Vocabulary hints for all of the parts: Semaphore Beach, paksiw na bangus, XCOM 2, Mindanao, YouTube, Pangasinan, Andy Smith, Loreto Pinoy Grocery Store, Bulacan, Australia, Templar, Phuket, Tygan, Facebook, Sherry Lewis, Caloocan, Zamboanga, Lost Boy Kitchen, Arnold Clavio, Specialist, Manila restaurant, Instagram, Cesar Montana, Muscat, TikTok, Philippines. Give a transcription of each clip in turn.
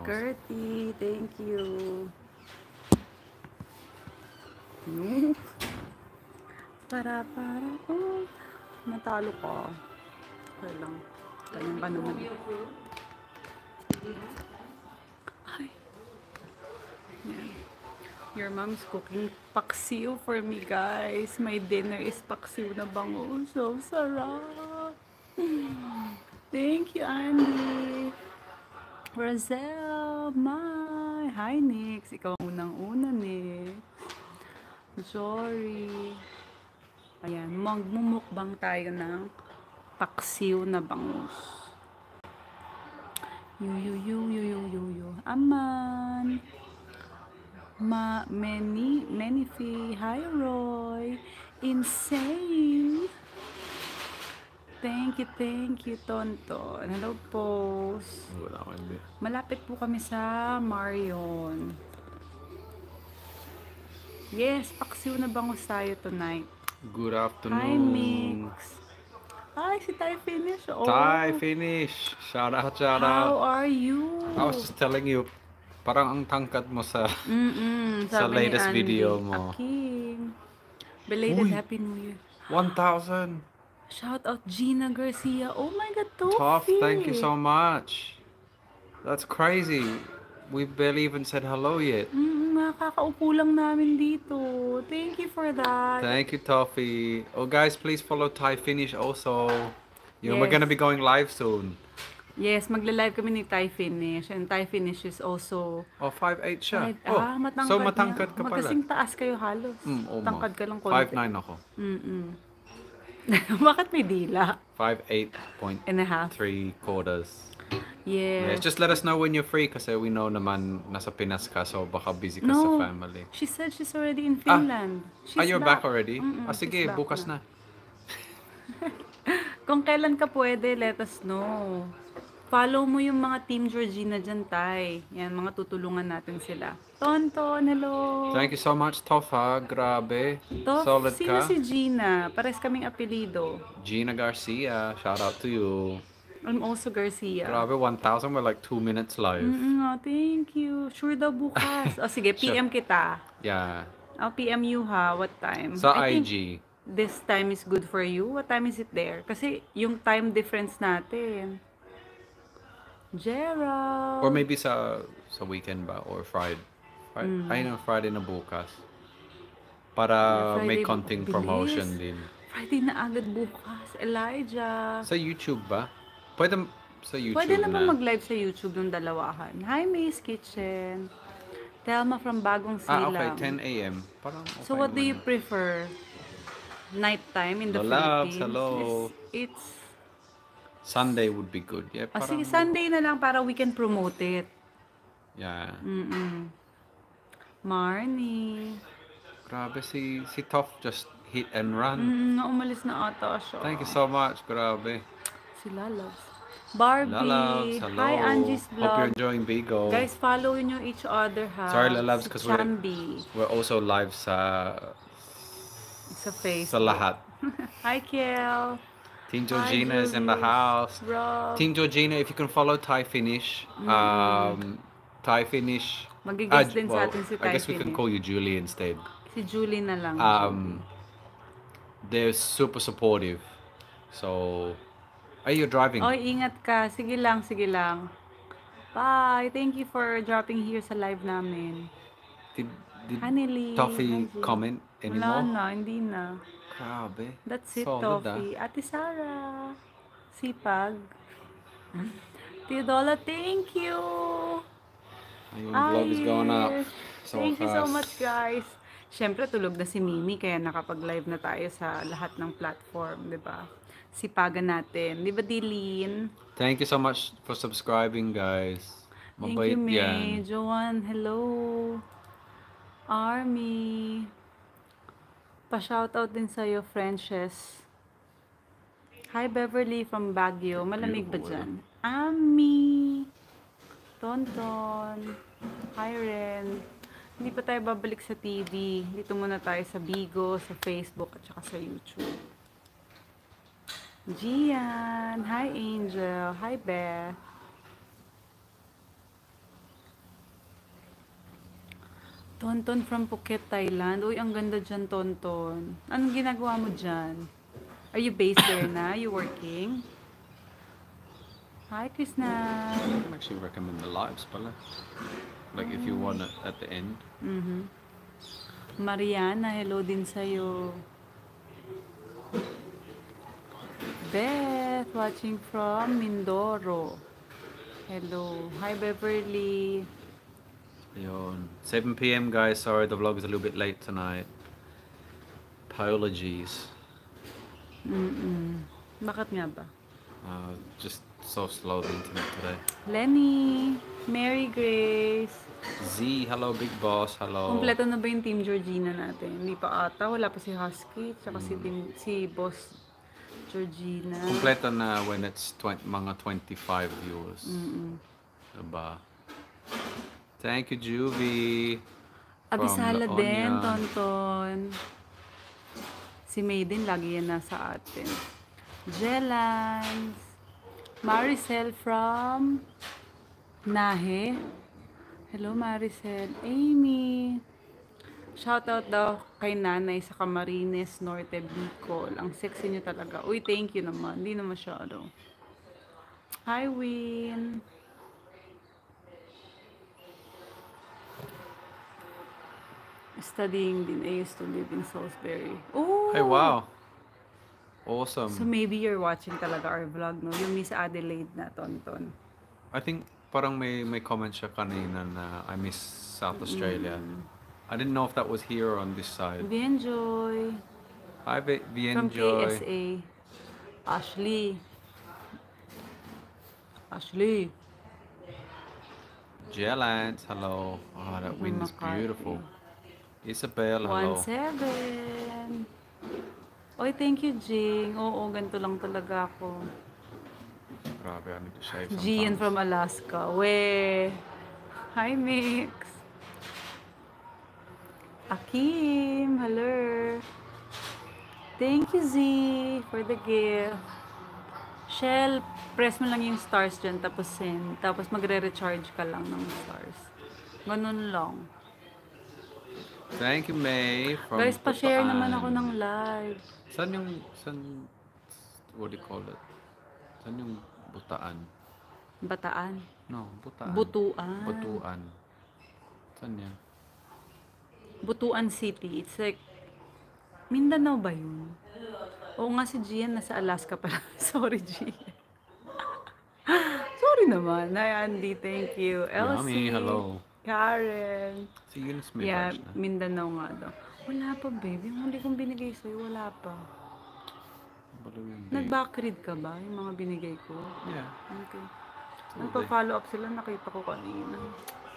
Gertie, thank you. No. Para. Oh, natalo ko. Okay lang. Kanyang panuman. Ay. Yeah. Your mom's cooking paksiw for me, guys. My dinner is paksiw na bangus. So sarap. Thank you, Andy. Razel, my. Hi, Nix. Ikaw ang unang-una, Nix. Sorry. Ayan, magmumukbang tayo ng paksiw na bangus. Aman. Many fee. Hi, Roy. Insane. Thank you, Tonton. Hello, Post. Wala ko hindi. Malapit po kami sa Marion. Yes, paksiw na bangus tayo tonight. Good afternoon. Hi, Mix. Hi, si Thai Finish. Oh. Thai Finish. Shout out. How are you? I was just telling you, parang ang tangkat mo sa latest video mo. Aking. Belated. Uy, Happy New Year. 1,000. Shout out Gina Garcia. Oh my God, Tofi. Tof, thank you so much. That's crazy. We barely even said hello yet. Nakakaupo lang namin dito. Thank you for that. Thank you, Toffee. Oh, guys, please follow Thai Finish also. You know, yes. We're gonna be going live soon. Yes, magla-live kami ni Thai Finish. And Thai Finish is also... Oh, 5'8 siya. Matangkad so, matangkad ka pala. Magkasing taas kayo halos. Tangkad ka lang konti. 5'9 ako. Bakit may dila? 5'8.3". Yeah. Just let us know when you're free kasi we know naman nasa Pinas ka so baka busy ka sa family. She said she's already in Finland. You're back already? Sige, bukas na. Kung kailan ka pwede, let us know. Follow mo yung mga Team Georgina dyan, Tay. Yan, mga tutulungan natin sila. Tonton, hello! Thank you so much, Tof, ha? Grabe. Tof, solid ka. Sino si Gina? Pares kaming apelido. Gina Garcia, shout out to you. I'm also Garcia. Grabe, 1,000. We're like 2 minutes live. Thank you. Sure daw bukas. Sige, PM kita. Yeah. I'll PM you ha. What time? Sa IG. This time is good for you. What time is it there? Kasi yung time difference natin. Gerald. Or maybe sa weekend ba? Or Friday. I know Friday na bukas. Para Friday, may konting promotion din. Friday na agad bukas. Elijah. Sa YouTube ba? Pwede naman mag-live sa YouTube ng dalawahan. Hi, May's Kitchen. Thelma from Bagong Silang. Okay. 10 a.m. Okay, so, what do you prefer? Nighttime in the Philippines? Hello. It's... Sunday would be good. Yeah, sige, Sunday na lang para we can promote it. Yeah. Marnie. Grabe, si Toff just hit and run. Umalis na ata siya. Thank you so much. Grabe. Si Lalas. Barbie. Lalas, hello. Hi, Angie's Vlog. Hope you're enjoying Bigo. Guys, follow nyo each other, ha? Sorry, Lalas, because we're also live sa Facebook. Sa lahat. Hi, Kiel. Team Georgina is in the house. Rob. Team Georgina, if you can follow Thai Finish. Thai Finish. Mag-guest din sa atin si Thai Finish. I guess we can call you Julie instead. Si Julie na lang. They're super supportive. So... Are you driving? Oy, ingat ka. Sige lang, sige lang. Bye. Thank you for dropping here sa live namin. Did Toffee comment anymore? Wala na, hindi na. Grabe. That's it, Toffee. Ate Sarah. Sipag. Theodola, thank you. Yung vlog is going up so fast. Thank you so much, guys. Siyempre, tulog na si Mimi kaya nakapag-live na tayo sa lahat ng platform, di ba? Sipagan natin. Di ba, Dilin? Thank you so much for subscribing, guys. Mabait. Thank you, May. Joanne, hello. Army. Pa-shoutout din sa'yo, Frances. Hi, Beverly from Baguio. Malamig ba dyan? Ami. Tonton. Hi, Ren. Hindi pa tayo babalik sa TV. Dito muna tayo sa Bigo, sa Facebook, at saka sa YouTube. Gian, hi Angel, hi Beth. Tonton from Phuket, Thailand. Uy, ang ganda dyan, Tonton. Anong ginagawa mo dyan? Are you based there na? You working? Hi, Krishna. I actually recommend the lives pala. Like if you want it at the end. Mm-hmm. Mariana, hello din sa'yo. Beth, watching from Mindoro. Hello. Hi, Beverly. Yon. 7 PM guys, sorry the vlog is a little bit late tonight. Apologies. Bakit nga ba? Just so slow the internet today. Lenny, Mary Grace. Z, hello Big Boss, hello. Kompleto na ba yung Team Georgina natin? Hindi pa ata, wala pa si Husky, tsaka si Boss Georgina. Kompleto na when it's mga 25 viewers. Diba? Thank you, Juvie. Abisala din, Tonton. Si Maiden, lagi yan nasa atin. Jelans. Maricel from Nahe. Hello, Maricel. Amy. Shoutout daw kay nanay sa Camarines Norte, Bicol. Ang sexy nyo talaga. Uy, thank you naman. Hindi na masyado. Hi, Win. Studying din. I used to live in Salisbury. Oh! Hey, wow! Awesome. So maybe you're watching talaga our vlog, no? Yung Miss Adelaide na, Tonton. I think parang may comment siya kanina na I miss South Australia. I didn't know if that was here or on this side. Vienjoy! Hi, Vienjoy! From KSA. Ashley! Ashley! Jellant! Hello! Oh, that wind is beautiful. Isabel, hello. 17. Oy, thank you, Jing. Oo, ganito lang talaga ako. Grabe, ano to siya sometimes. Gian from Alaska. We. Hi, Mix. Akim, hello. Thank you, Z, for the gift. Shell, press mo lang yung stars dyan, tapos send. Tapos magre-recharge ka lang ng stars. Ganun lang. Thank you, May. Guys, pa-share naman ako ng live. Saan yung, what do you call it? Saan yung Butaan? Bataan? No, Butaan. Butuan. Butuan. Saan yan? Butuan City. It's like, Mindanao ba yun? Oo nga si Gian, nasa Alaska pala. Sorry, Gian. Sorry naman. Hi, Andy. Thank you. Elsie. Hello. Karen. Si Eunice may yeah, lunch na. Mindanao nga daw. Wala pa, baby. Yung huli kong binigay sa'yo, wala pa. Nag-backread ka ba? Yung mga binigay ko? Yeah. Okay. Nagpa-follow up sila. Nakita ko kanina.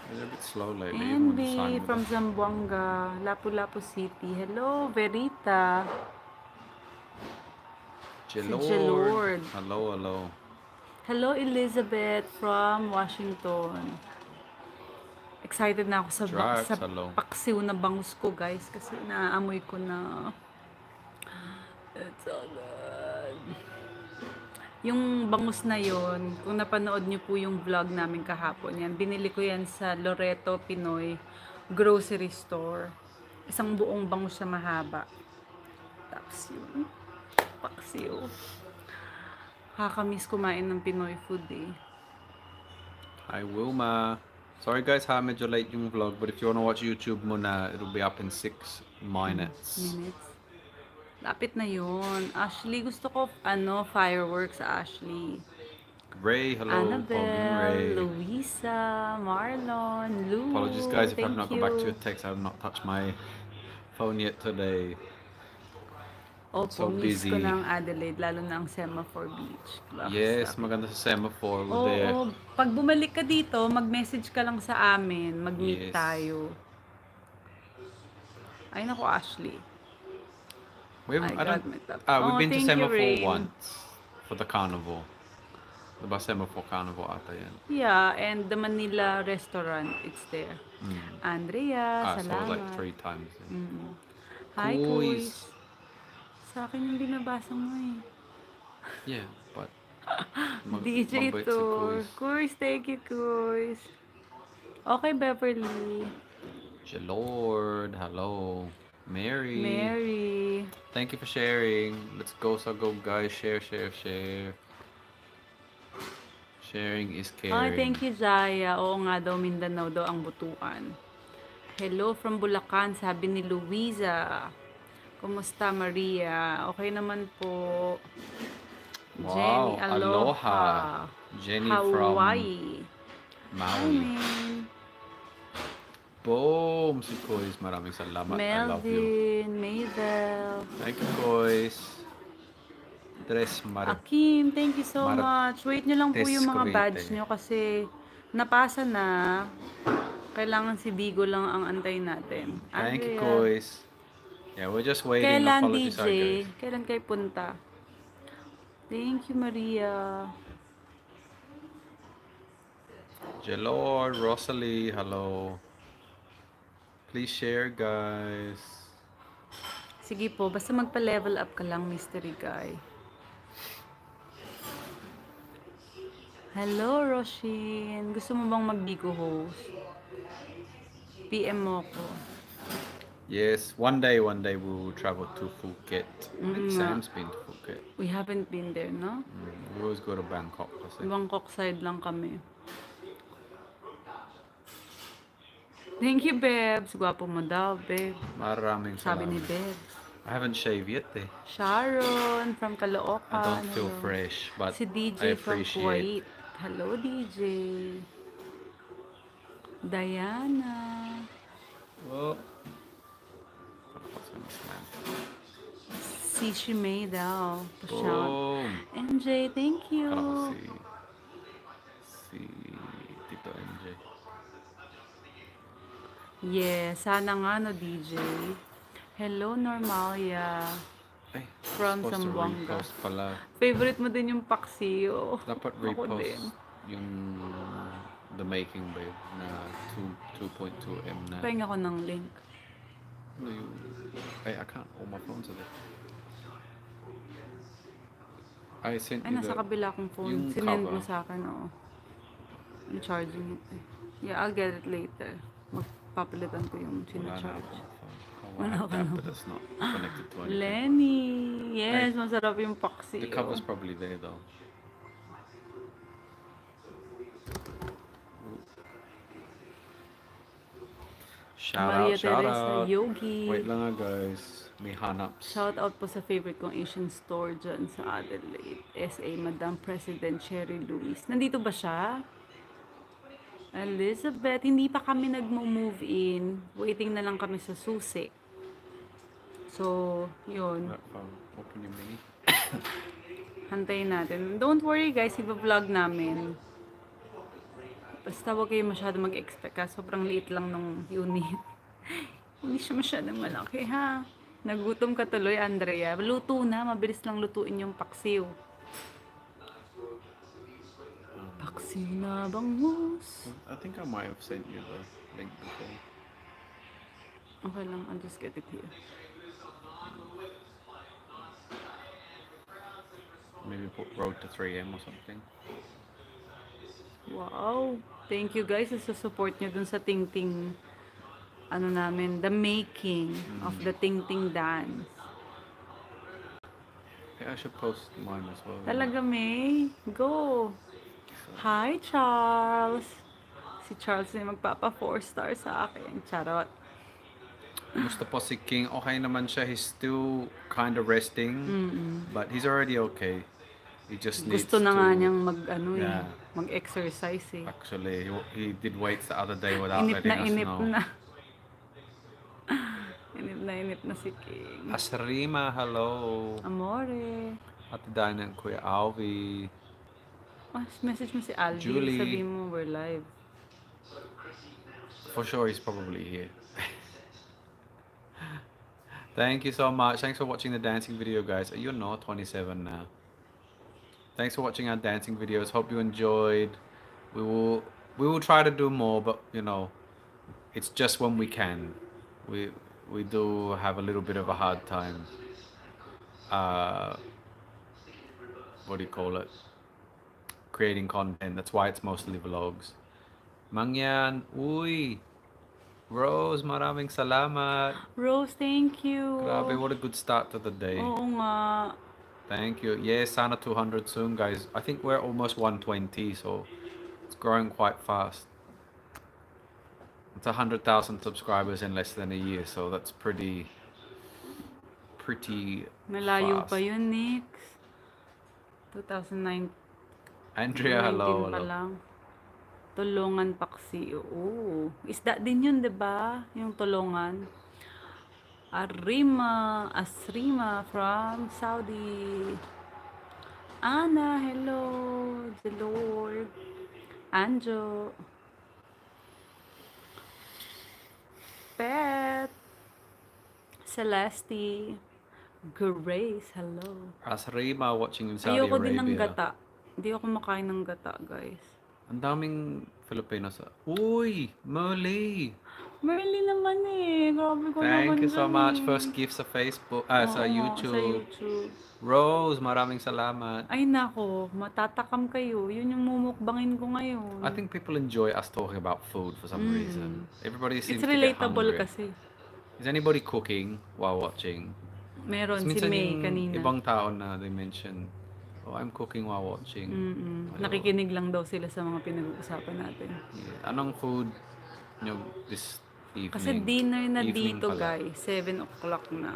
A little bit slow lately. Andy from Zamboanga. Lapu-Lapu City. Hello, Verita. Jelord. Si Jelord. Hello, hello. Hello, Elizabeth from Washington. Excited na ako sa paksiw na bangus ko, guys. Kasi naaamoy ko na. It's so good. Yung bangus na yon, kung napanood nyo po yung vlog namin kahapon, yan, binili ko yan sa Loreto Pinoy Grocery Store. Isang buong bangus na mahaba. Tapos yun. Paksiw. Kakamiss kumain ng Pinoy food, eh. Hi, Wilma. Sorry guys, ha, medyo late yung vlog, but if you wanna watch YouTube mo na, it'll be up in 6 minutes. Lapit na yun. Ashley, gusto ko, ano, fireworks, Ashley. Ray, hello. Annabelle, Luisa, Marlon, Lou. Apologies guys if I've not got back to your text. I have not touched my phone yet today. Opo, so miss busy. Ko ng Adelaide, lalo na ang Semaphore Beach. Love yes, maganda sa Semaphore. Oo, oh, pag bumalik ka dito, mag-message ka lang sa amin. Mag-meet tayo. Ay, naku, Ashley. We've been to Semaphore once for the carnival. Diba Semaphore Carnival ata yan? Yeah, and the Manila restaurant, it's there. Andrea, salamat. So like 3 times. Yeah. Hi, Kuis. Sa akin yung binabasa mo eh. Yeah, but... DJ Tour. Kuis, thank you, Kuis. Okay, Beverly. Praise the Lord. Hello. Mary. Thank you for sharing. Let's go, so go, guys. Share. Sharing is caring. Oh, thank you, Zaya. Oo nga daw, Mindanao daw ang butuan. Hello from Bulacan, sabi ni Luisa. Kumusta, Maria? Okay naman po. Wow, Jenny, aloha. Jenny Hawaii. From Maui. Amen. Boom! Si Kois, maraming salamat. Melvin, I love you. Maybel. Thank you, Kois. Tres Marie. Akim, thank you so much. Wait nyo lang po yung mga badge nyo kasi napasa na. Kailangan si Digo lang ang antay natin. Thank you, Kois. Yeah, we're just waiting. Kailan, DJ? Kailan kayo punta? Thank you, Maria. Jelor, Rosalie, hello. Please share, guys. Sige po, basta magpa-level up ka lang, mystery guy. Hello, Roshin. Gusto mo bang mag-Digo host? PM mo ko. Yes, one day we will travel to Phuket. Mm-hmm. Sam's been to Phuket. We haven't been there, no? We always go to Bangkok. Kasi. Bangkok side lang kami. Thank you, Bebs. Guwapo mo daw, Bebs. Maraming salamat. Sabi ni Bebs. I haven't shaved yet, eh. Sharon from Caloocan. I don't feel fresh, but si DJ I appreciate. From Kuwait. Hello, DJ. Diana. Oh. Si Shimei daw. Oh. MJ, thank you. Hello, si Tito MJ. Yes, sana nga no, DJ. Hello, Normalia. Ay, from Zamboanga. Favorite mo din yung paksiw. Dapat repost yung the making, babe, na 2.2M na. Pahinga ko ng link. Ay, I can't. All my phones are there. I sent you the... Ay, nasa kabila akong phone. Sinend mo sa akin, oo. I'm charging it. Yeah, I'll get it later. Papalitan ko yung sinacharge. Wala ka lang. Lenny! Yes, masarap yung paksiw. The cover's probably there though. Shout out. Yogi. Wait lang guys. May hanap. Shout out po sa favorite kong Asian store dyan sa Adelaide. SA Madam President Sherry Lewis. Nandito ba siya? Elizabeth, hindi pa kami nagmo-move in. Waiting na lang kami sa susi. So, yun. Hantayin natin. Don't worry guys, iba-vlog namin. Basta huwag kayo masyado mag-expect ha. Sobrang liit lang nung unit. Hindi siya masyadong malaki ha. Nagutom ka tuloy, Andrea. Luto na. Mabilis lang lutuin yung paksiw. Paksiw na bangus. I think I might have sent you the link before. Okay lang, I'll just get it here. Maybe put road to 3M or something. Wow! Thank you guys sa support nyo dun sa ting-ting. Ano namin, the making of the ting-ting dance. I should post mine as well. Talaga, May? Go! Hi, Charles! Si Charles na magpapa 4-star sa akin. Charot. Gusto po si King. Okay naman siya. He's still kind of resting. But he's already okay. He just needs to... Gusto na nga niyang mag-exercise eh. Actually, he did weights the other day without letting us know. Inip na si King. Asrima, hello! Amore! Ate Dina and Kuya Alvi. Message mo si Aldi, sabihin mo we're live. For sure, he's probably here. Thank you so much. Thanks for watching the dancing video, guys. You're not 27 now. Thanks for watching our dancing videos. Hope you enjoyed. We will try to do more, but you know, it's just when we can. We do have a little bit of a hard time. What do you call it? Creating content. That's why it's mostly vlogs. Mangyan, uy, Rose, maraming salamat. Rose, thank you. Grabe, what a good start to the day. Oo nga. Thank you. Yes, sana 200 soon, guys. I think we're almost 120, so it's growing quite fast. It's 100,000 subscribers in less than a year, so that's pretty Malayo fast. Pa yun, Nix. 2009. Andrea, hello. Hello. Tulungan paksi. Oo. Isda din yun, diba? Yung tulungan. Arima. Asrima from Saudi. Ana, hello. Delor. Anjo. Pet. Celeste. Grace, hello. Asrima watching in Saudi Arabia. Ayoko din ng gata. Hindi ako makain ng gata, guys. Ang daming Filipino sa... Uy! Merly! Merly naman eh! Grabe ko naman. Thank you so much. First gift sa Facebook... sa YouTube. Rose, maraming salamat. Ay nako, matatakam kayo. Yun yung mumukbangin ko ngayon. I think people enjoy us talking about food for some reason. Everybody seems to get hungry. It's relatable kasi. Is anybody cooking while watching? Meron si May kanina. Ibang tao na they mentioned... Oh, I'm cooking while watching. Nakikinig lang daw sila sa mga pinag-uusapan natin. Yeah. Anong food nyo this evening? Kasi dinner na evening dito, guys. 7 o'clock na.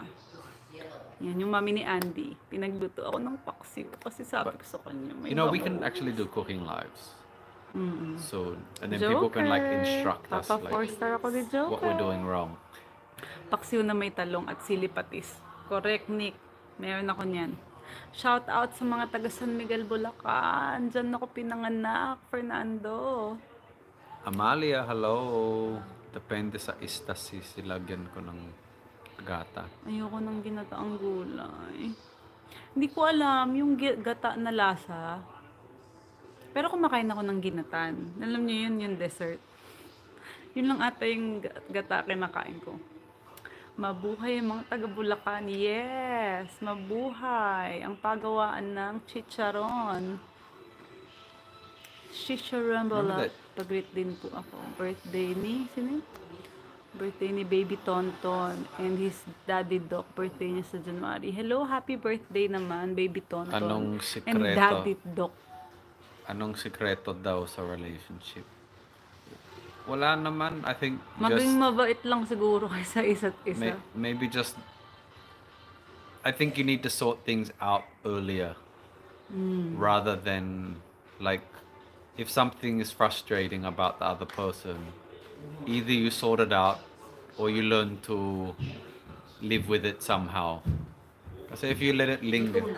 Yan, yung mami ni Andy. Pinagluto ako ng paksiw kasi sabi ko sa kanya. You know, we can actually do cooking lives. So, and then people can like instruct us like what we're doing wrong. Paksiw na may talong at sili patis. Correct, Nick. Meron ako niyan. Shout out sa mga taga San Miguel, Bulacan. Diyan ako pinanganak, Fernando. Amalia, hello. Depende sa istasis, silagyan ko ng gata. Ayoko nang ginataang gulay. Hindi ko alam yung gata na lasa. Pero kumakain ako ng ginatan. Alam niyo yun, yung dessert. Yun lang ata yung gata kinakain ko. Mabuhay ang mga taga-Bulacan. Yes! Mabuhay! Ang pagawaan ng chicharon. Chicharon bala. Pag-greet din po ako. Birthday ni, sino? Birthday ni Baby Tonton and his daddy Doc. Birthday niya sa January. Hello! Happy birthday naman, Baby Tonton. Anong sikreto? And daddy Doc. Anong sikreto daw sa relationship? Wala naman, I think maging mabait lang siguro kaysa isa't isa. Maybe just I think you need to sort things out earlier rather than like if something is frustrating about the other person, either you sort it out or you learn to live with it somehow. Kasi if you let it linger,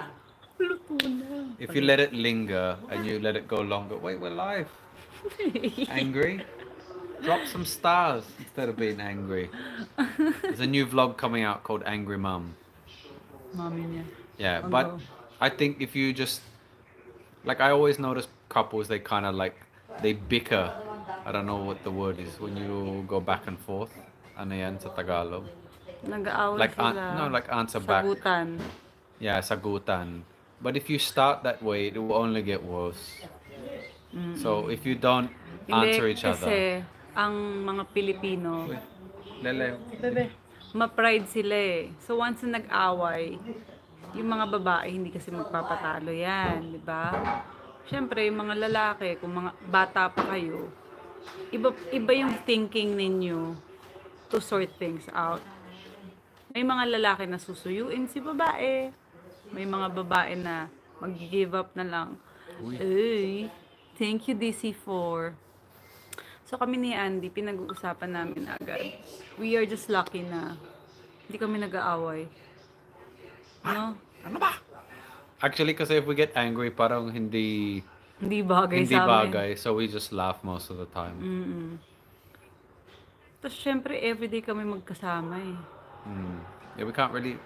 if you let it linger and you let it go longer, wait, we're live. Angry? Drop some stars instead of being angry. There's a new vlog coming out called Angry Mum. Yeah, but I think if you just... Like, I always notice couples, they kind of like... They bicker. I don't know what the word is. When you go back and forth. Ano yan sa Tagalog? Like, like answer back. Sagutan. Yeah, sagutan. But if you start that way, it will only get worse. So, if you don't answer each other... Ang mga Pilipino, ma-pride sila eh. So once na nag-away, yung mga babae hindi kasi magpapatalo yan, di ba? Siyempre, yung mga lalaki, kung mga bata pa kayo, iba yung thinking ninyo to sort things out. May mga lalaki na susuyuin si babae. May mga babae na mag-give up na lang. Uy, thank you DC4. So kami ni Andy, pinag-uusapan namin agad. We are just lucky na hindi kami nag-aaway. No? Ano ba? Actually, kasi if we get angry, parang hindi bagay sa amin. Hindi bagay, so we just laugh most of the time. Tapos syempre, everyday kami magkasama eh. Yeah, we can't really...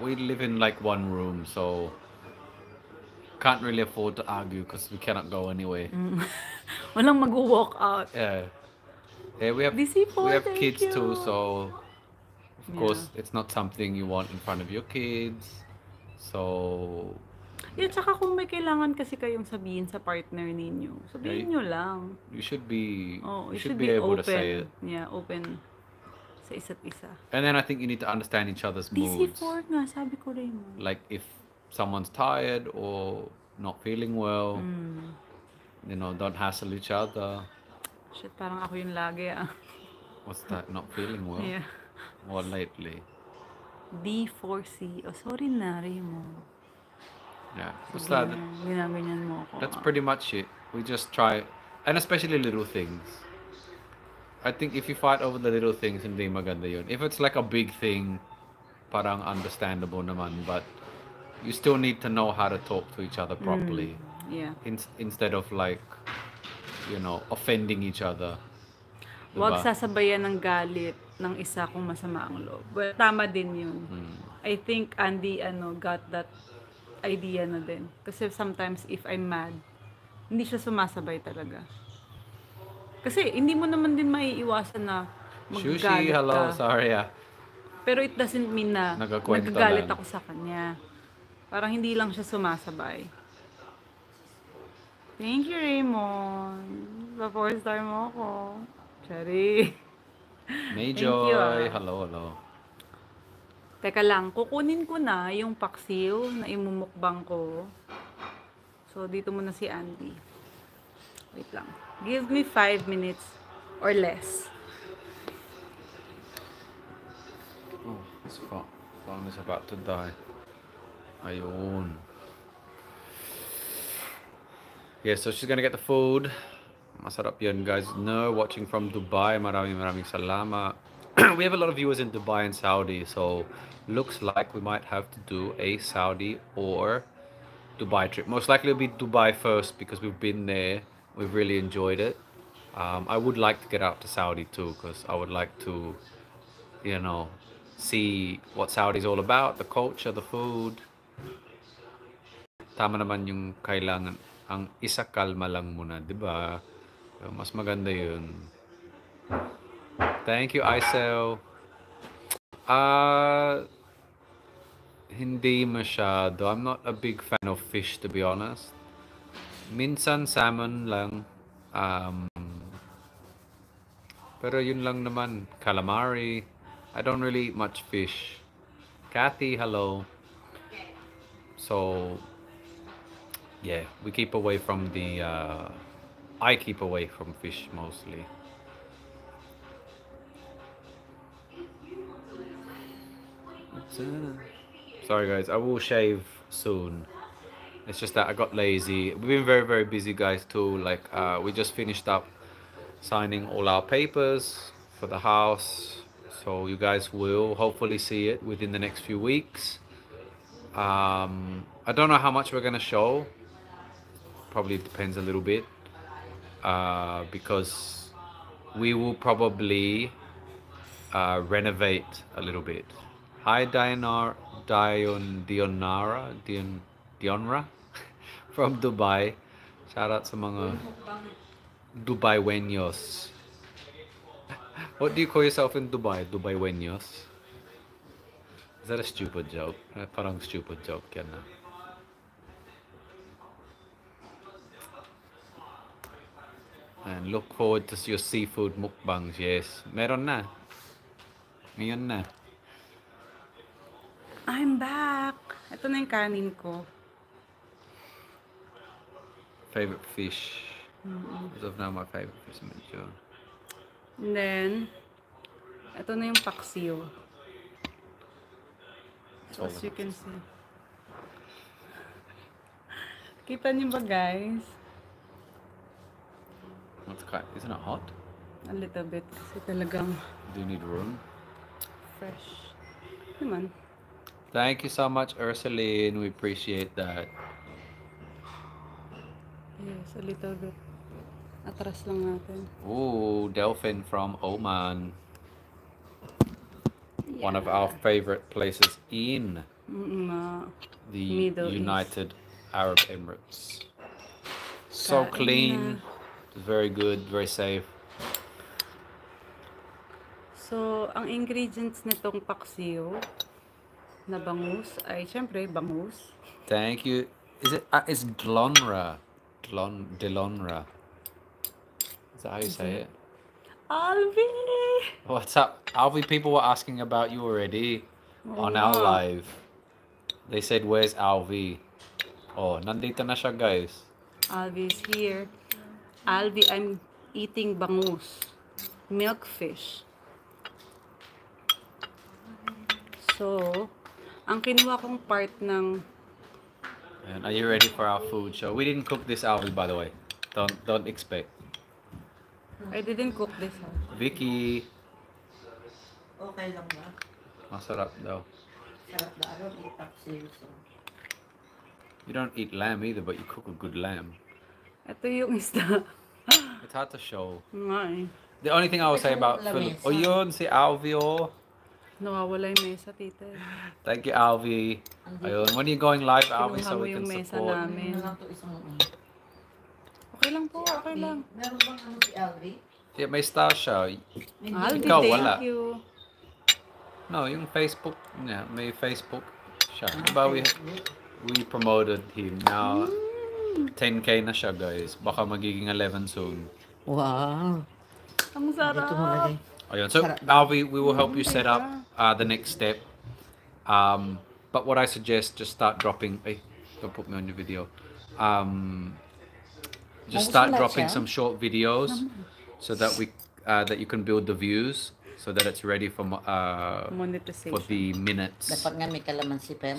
We live in like one room, so... Can't really afford to argue because we cannot go anyway. Walang mag-walk out. Yeah, we have kids too, so of course it's not something you want in front of your kids. So tsaka kung may kailangan kasi kayong sabihin sa partner ninyo, sabihin nyo lang. You should be able to say it. Yeah, open. sa isa't isa. And then I think you need to understand each other's moods. DC4 nga, sabi ko rin. Like if someone's tired or not feeling well, you know, don't hassle each other. Shit, parang ako yung lagi ah. What's that? Not feeling well? Yeah. Or lately? D4C. Oh, sorry na, Raymond. Yeah. What's that? That's pretty much it. We just try, and especially little things. I think if you fight over the little things, hindi maganda yun. If it's like a big thing, parang understandable naman, but you still need to know how to talk to each other properly. Yeah. Instead of like, you know, offending each other. Wag sasabayan ng galit ng isa kung masama ang loob. Well, tama din yun. I think Andy got that idea na din. Kasi sometimes if I'm mad, hindi siya sumasabay talaga. Kasi hindi mo naman din maiiwasan na maggalit ka. Shushi, hello, sorry ah. Pero it doesn't mean na nagagalit ako sa kanya. Parang hindi lang siya sumasabay. Thank you, Raymond. Pa-4-star mo ako. Sorry. Major, hello, hello. Teka lang, kukunin ko na yung paksiw na imumukbang ko. So, dito muna si Andy. Wait lang. Give me 5 minutes or less. Oh, this phone is about to die. Ayun. Yeah, so she's gonna get the food. Masarap yun, guys. No, watching from Dubai. Maraming salamat. We have a lot of viewers in Dubai and Saudi, so looks like we might have to do a Saudi or Dubai trip. Most likely it'll be Dubai first because we've been there. We've really enjoyed it. I would like to get out to Saudi too because I would like to, you know, see what Saudi's all about, the culture, the food. Tama naman yung kailangan. Ang isa kalma lang muna, di ba? Mas maganda yun. Thank you, Isel. Hindi masyado. I'm not a big fan of fish, to be honest. Minsan salmon lang. Pero yun lang naman. Calamari. I don't really eat much fish. Kathy, hello. So, yeah, we keep away from the... I keep away from fish mostly. Sorry guys, I will shave soon. It's just that I got lazy. We've been very busy guys too. Like we just finished up signing all our papers for the house. So you guys will hopefully see it within the next few weeks. I don't know how much we're gonna show. Probably depends a little bit. Because we will probably renovate a little bit. Hi Dionara from Dubai. Shout out to mga Dubaiwenos. What do you call yourself in Dubai? Dubaiwenos? Is that a stupid joke? Parang stupid joke yan na. And look forward to your seafood mukbangs. Yes, meron na. Ngayon na. I'm back. Ito na yung kanin ko. Favorite fish. As of now, my favorite fish. And then, ito na yung paksiw. As you can see. Kita niyo ba, guys? Isn't it hot? A little bit. Kasi talagang... Do you need room? Fresh. Naman. Thank you so much, Ursuline. We appreciate that. Yes, a little bit. Atras lang natin. Ooh, Delphin from Oman. Yeah. One of our favorite places in the United Arab Emirates. So clean. Very good, very safe. So, ang ingredients nitong paksiw na bangus ay syempre bangus. Thank you. Is it is Glonra? Delonra. Is that how you say it? Alvie! What's up? Alvie, people were asking about you already on our live. They said, where's Alvie? Oh, nandito na siya, guys. Alvie's here. Alvie, I'm eating bangus. Milk fish. So, ang kinuha kong part ng... And are you ready for our food show? We didn't cook this, Alvie, by the way. Don't expect. I didn't cook this, huh? Vicky! Okay lang ba? Masarap daw. Sarap daw. I don't eat paksiw, so. You don't eat lamb either, but you cook a good lamb. Ito yung isda. It's hard to show. No. The only thing I will say about Philip... O yun, si Alvie, oh. Nawawala yung mesa, tita. Thank you, Alvie. Ayun, when are you going live, Alvie, so we can support? Okay lang po, okay lang. Meron bang ano si Alvie? Yeah, may star siya. Alvie, ikaw, wala. Thank you. No, yung Facebook niya, may Facebook siya. Diba we promoted him. Now, 10K na siya, guys. Baka magiging 11 soon. Wow. Ang sarap. Ayun, so Alvie, we will help you set up the next step. But what I suggest, just start dropping... Ay, don't put me on your video. Just start dropping some short videos so that we that you can build the views so that it's ready for the minutes.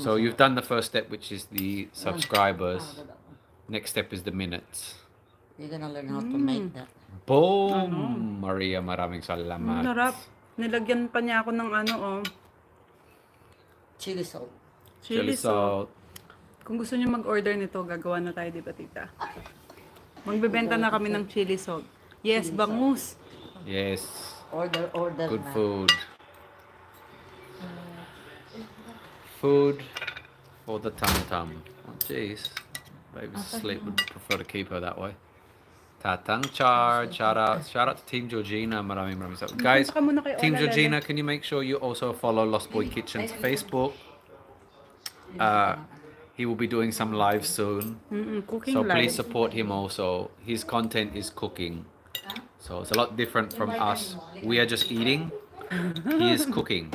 So you've done the first step, which is the subscribers. Next step is the minutes. You're gonna learn how to make that. Boom, Maria, maraming salamat. Sarap. Nilagyan pa niya ako ng ano, oh. Chili salt. Chili salt. Kung gusto niyo mag-order nito, gagawa na tayo, di ba, tita? Magbebenta na kami ng chili salt. Yes, bangus. Yes. Order, order. Good food. Food for the tam-tam. Oh, jeez. Baby's asleep. Would prefer to keep her that way. Tatang Char. Shout out to Team Georgina. Guys, Team Georgina, can you make sure you also follow Lost Boy Kitchen's Facebook? He will be doing some live soon, so please support him also. His content is cooking, so it's a lot different from us. We are just eating, he is cooking.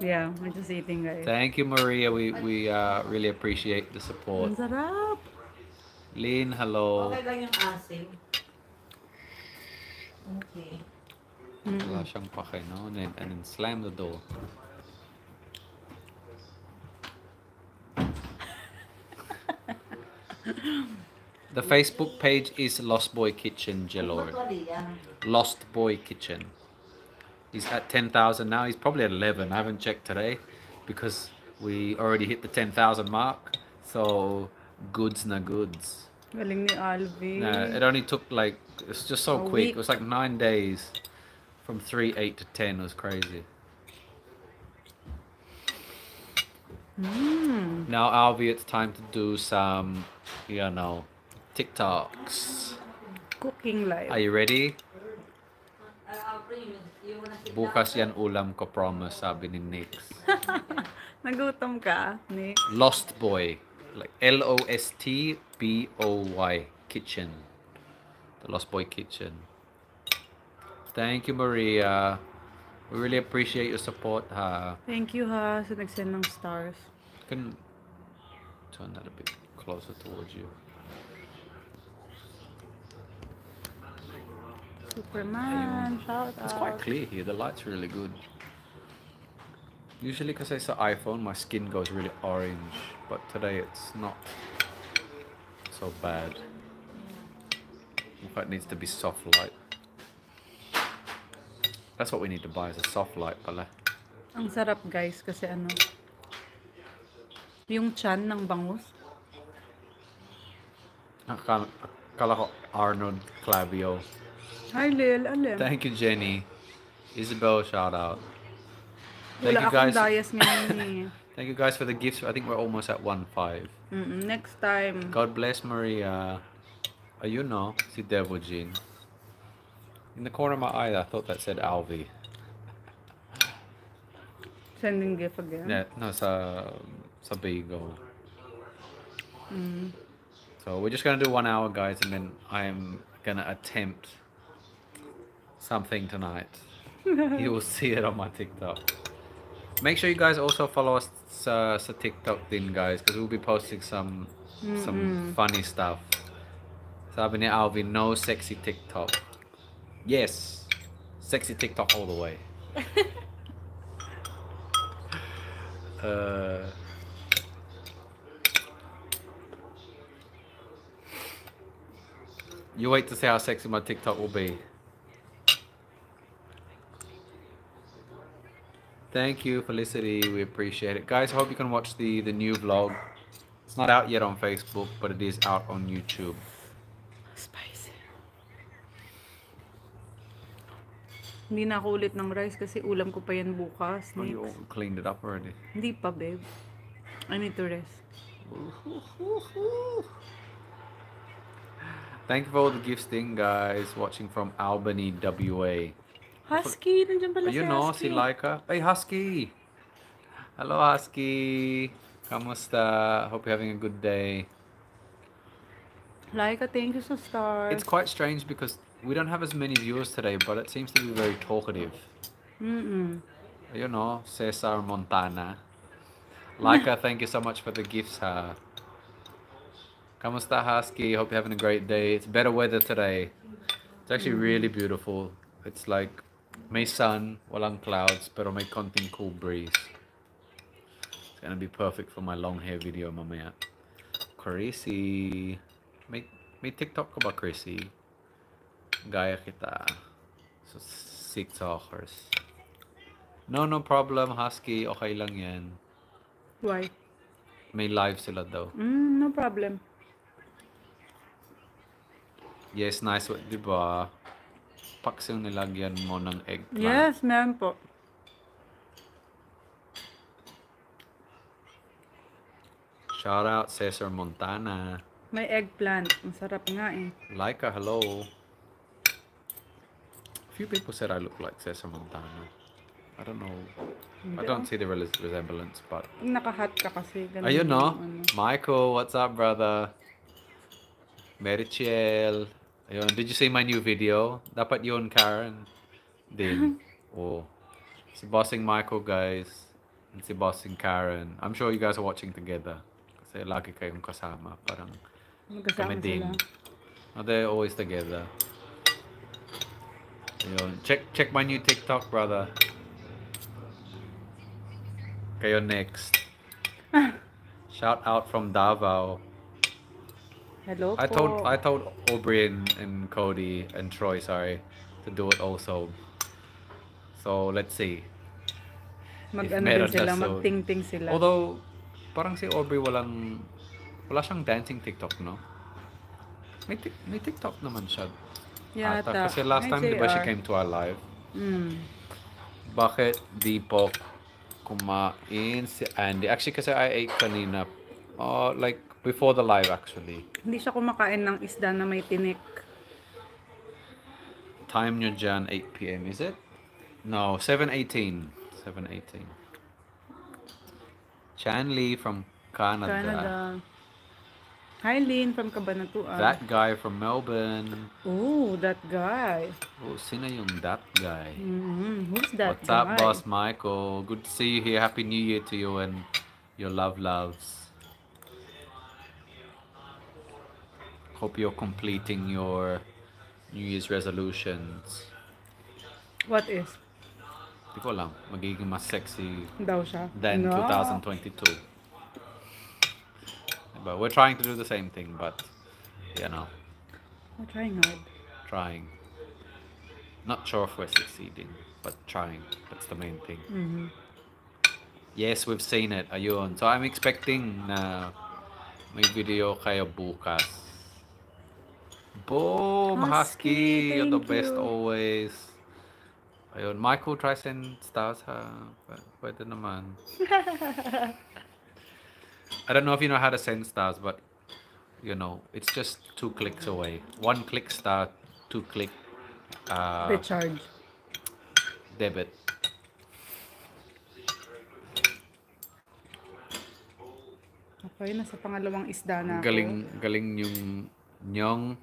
Yeah, we're just eating, guys. Thank you, Maria. We really appreciate the support. Lynn, hello. Okay. And then slam the door. The Facebook page is Lost Boy Kitchen Gelor. Lost Boy Kitchen. He's at 10,000 now. He's probably at 11. I haven't checked today because we already hit the 10,000 mark. So goods na goods. Galing ni Alvie. It only took like, it's just so quick. It was like 9 days from 3, 8 to 10. It was crazy. Now, Alvie, it's time to do some, you know, TikToks. Cooking live. Are you ready? Bukas yan ulam ko, promise, sabi ni Nix. Nagutom ka, Nix? Lost Boy. Like L-O-S-T-B-O-Y. Kitchen. The Lost Boy Kitchen. Thank you, Maria. We really appreciate your support, ha. Thank you, ha. So, nag-send ng stars. Can turn that a bit closer towards you. Superman, shout out. It's quite clear here. The light's really good. Usually, because it's an iPhone, my skin goes really orange. But today, it's not so bad. In fact, it needs to be soft light. That's what we need to buy, is a soft light pala. Ang sarap, guys, kasi ano, yung chan ng bangus. Akala ko Arnold Clavio. Hi, Lil. Alin? Thank you, Jenny. Isabel, shout out. Thank you, guys. Thank you, guys, for the gifts. I think we're almost at 1.5. Next time. God bless, Maria. You know, si Devil Jean. In the corner of my eye, I thought that said Alvie. Sending gift again? Yeah, no, it's a big goal. So we're just going to do 1 hour, guys, and then I'm going to attempt something tonight. You will see it on my TikTok. Make sure you guys also follow us sa TikTok din, guys, because we'll be posting some funny stuff. Sabi ni Alvin, no sexy TikTok. Yes, sexy TikTok all the way. You wait to see how sexy my TikTok will be. Thank you, Felicity. We appreciate it. Guys, I hope you can watch the new vlog. It's not out yet on Facebook, but it is out on YouTube. Spicy. Hindi na ako ulit ng rice kasi ulam ko pa yan bukas. Oh, you all cleaned it up already? Hindi pa, babe. I need to rest. Thank you for all the gifts thing, guys. Watching from Albany, WA. Husky, nandiyan pala si Husky. You know, si Laika. Hey, Husky! Hello, Husky! Kamusta? Hope you're having a good day. Laika, thank you so much. It's quite strange because we don't have as many viewers today, but it seems to be very talkative. You know, Cesar Montana. Laika, thank you so much for the gifts, ha. Kamusta, Husky? Hope you're having a great day. It's better weather today. It's actually really beautiful. It's like may sun, walang clouds, pero may konting cool breeze. It's gonna be perfect for my long hair video, mamaya. Chrissy, may TikTok ko ba, Chrissy? Gaya kita. So TikTokers. No problem, Husky. Okay lang yan. Why? May live sila daw. No problem. Yes, nice. Diba? Paksiw nilagyan mo ng eggplant. Yes, meron po. Shout out, Cesar Montana. May eggplant. Ang sarap nga eh. Laika, hello. Few people said I look like Cesar Montana. I don't know. I don't see the resemblance, but... Nakahat ka kasi. Ayun, no? Michael, what's up, brother? Merichel. Ayun, did you see my new video? Dapat yun, Karen. Din. Oh. Si Bossing Michael, guys. And si Bossing Karen. I'm sure you guys are watching together. Kasi lagi kayong kasama. Parang kami din. They're always together. Ayun. Check my new TikTok, brother. Kayo next. Shout out from Davao. Hello, I told Aubrey and Cody and Troy, sorry, to do it also. So let's see. Mag-ano din sila, mag-ting-ting sila. Although parang si Aubrey wala siyang dancing TikTok, no? May TikTok naman siya. Yeah, ata. Kasi last time, di ba, she came to our live. Bakit di po kumain si Andy? Actually, kasi I ate kanina. Like before the live, actually. Hindi siya kumakain ng isda na may tinik. Time nyo dyan, 8 PM, is it? No, 7:18. 7:18. Chan Lee from Canada. Hi, Lynn from Cabanatuan. That guy from Melbourne. Oh, that guy. Oh, sino yung that guy? Who's that guy? What's up, boss Michael? Good to see you here. Happy New Year to you and your loves. Hope you're completing your New Year's resolutions. What is? Di ko alam. Magiging mas sexy daw siya. Than 2022. But we're trying to do the same thing, but you know. We're trying hard. Trying. Not sure if we're succeeding, but trying. That's the main thing. Yes, we've seen it. Ayun. So I'm expecting na may video kayo bukas. Boom, Husky, you're the best always. Ayun, Michael tries and stars her, but pwede naman. I don't know if you know how to send stars, but you know, it's just 2 clicks away. 1 click star, 2 click recharge. Debit. Okay, nasa pangalawang isda na. Galing yung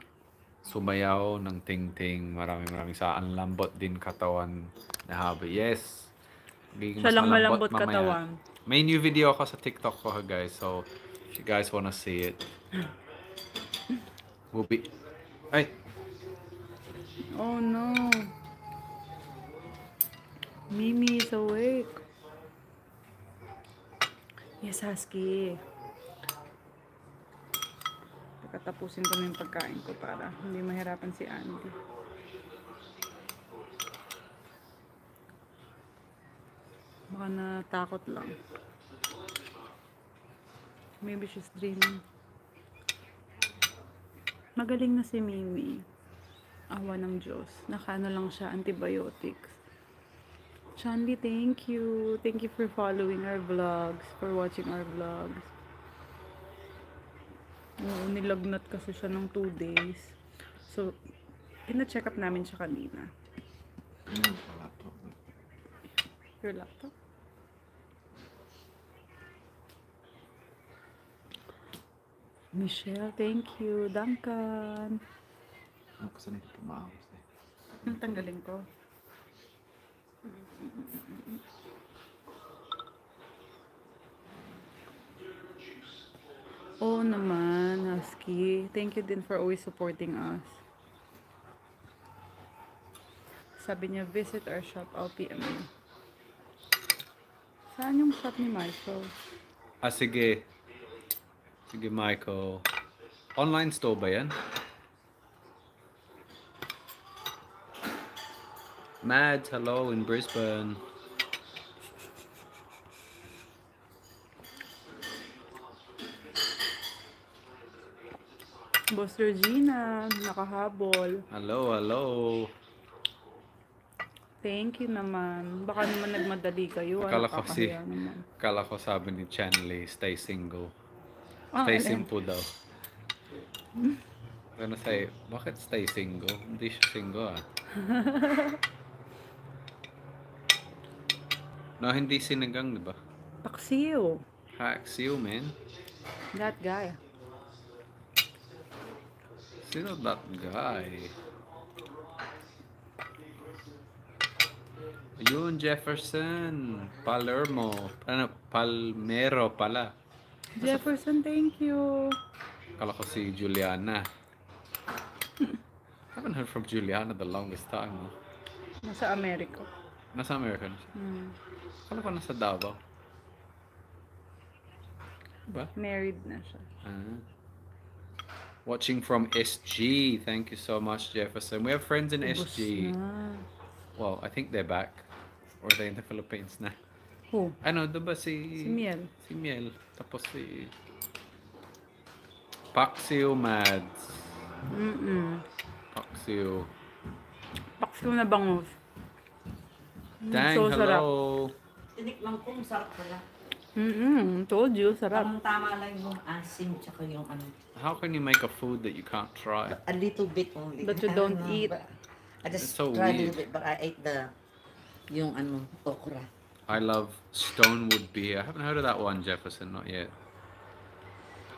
sumayaw ng ting-ting. Maraming sa ang lambot din katawan na hobby. Yes. Siya lang malambot katawan. May new video ako sa TikTok ko, guys. So, if you guys wanna see it. Whoopi. Ay! Oh no! Mimi is awake. Yes, Husky. Katapusin ko na yung pagkain ko para hindi mahirapan si Andy. Baka natakot lang. Maybe she's dreaming. Magaling na si Mimi. Awa ng Diyos. Nakaano lang siya, antibiotics. Shandy, thank you. Thank you for following our vlogs. For watching our vlogs. Nilagnat kasi siya ng 2 days. So, pina-check up namin siya kanina. Your laptop? Michelle, thank you. Duncan. Gusto nito tumaos eh. Yung tanggalin ko. Oo naman, Husky. Thank you din for always supporting us. Sabi niya, visit our shop. I'll PM you. Saan yung shop ni Michael? Ah, sige. Sige, Michael. Online store ba yan? Mads, hello in Brisbane. Boss Regina, nakahabol. Hello, hello. Thank you naman. Baka naman nagmadali kayo. Akala ko sabi ni Chanley, stay single. Stay simple daw. I'm gonna say, bakit stay single? Hindi siya single ah. No, hindi sinigang, diba? Paksiw. Paksiw, man. That guy. Sino that guy? Ayun, Jefferson. Palermo. Ano, Palmero pala. Jefferson, thank you. Kala ko si Juliana. I haven't heard from Juliana the longest time. No? Nasa America. Nasa America? Kala ko nasa Davao. Diba? Married na siya. Watching from SG. Thank you so much, Jefferson. We have friends in SG. Well, I think they're back. Or they're in the Philippines now. Who? Ano, diba si... Si Miel. Si Miel. Tapos si... Paksiw, Mads. Paksiw. Paksiw na bangus. Dang, so hello. Tinik lang kung sarap pala. Told you, sarap. Parang tama lang yung asim tsaka yung ano. How can you make a food that you can't try? A little bit only. But you don't eat. I just tried a little bit, but I ate the yung ano, okra. I love stonewood beer. I haven't heard of that one, Jefferson, not yet.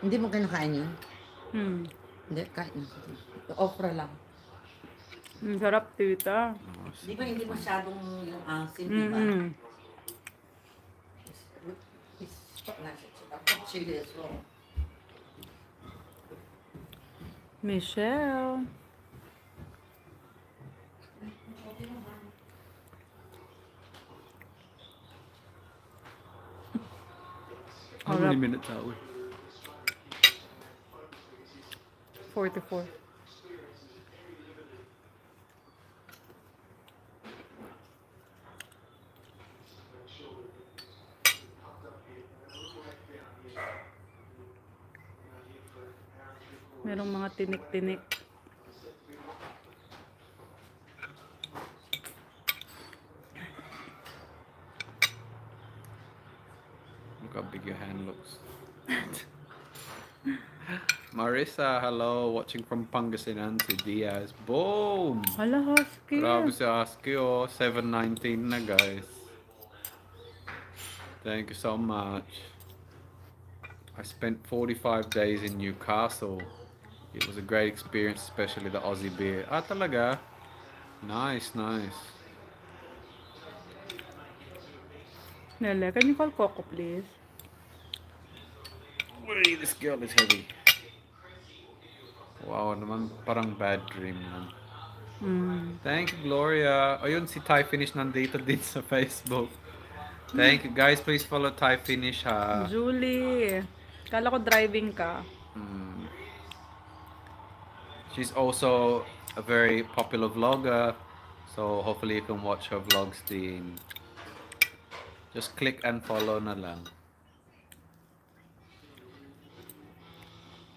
Hindi mo kinakain yun? Hindi, kain na. Okra lang. Sarap, tita. Di ba hindi masyadong yung asim, di ba? Michelle. How many minutes are we? 44. Merong mga tinik-tinik. Look how big your hand looks. Marissa, hello. Watching from Pangasinan si Diaz. Boom! Hala, Husky. Grabe si Husky, oh. 7:19 na, guys. Thank you so much. I spent 45 days in Newcastle. It was a great experience, especially the Aussie beer. Ah, talaga? Nice, nice. Nala, can you call Coco, please? Wait, this girl is heavy. Wow, naman parang bad dream lang. Thank you, Gloria. Ayun, si Thai Finish nandito din sa Facebook. Thank you, guys. Please follow Thai Finish, ha? Julie, kala ko driving ka. She's also a very popular vlogger, so hopefully you can watch her vlogs din. Just click and follow na lang.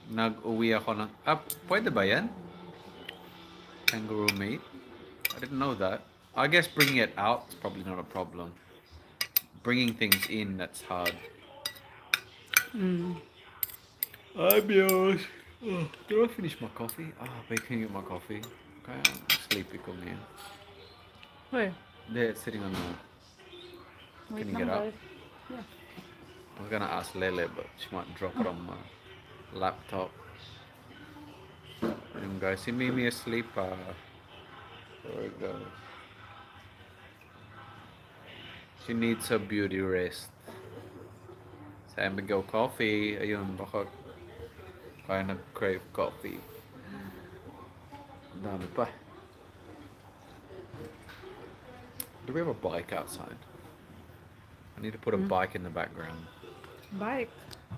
Nag-uwi ako ng... Ah, pwede ba yan? Kangaroo meat? I didn't know that. I guess bringing it out is probably not a problem. Bringing things in, that's hard. I'm yours. Oh, did I finish my coffee? Ah, oh, baking it my coffee. Okay, I'm sleepy coming here. Where? They're sitting on the... Can you get up? Yeah. I was gonna ask Lele, but she might drop it on my laptop. And guys, see Mimi asleep. There we go. She needs her beauty rest. Time to go coffee. Ayun, baka kind of crave coffee. Dami pa. Do we have a bike outside? I need to put a bike in the background. Bike?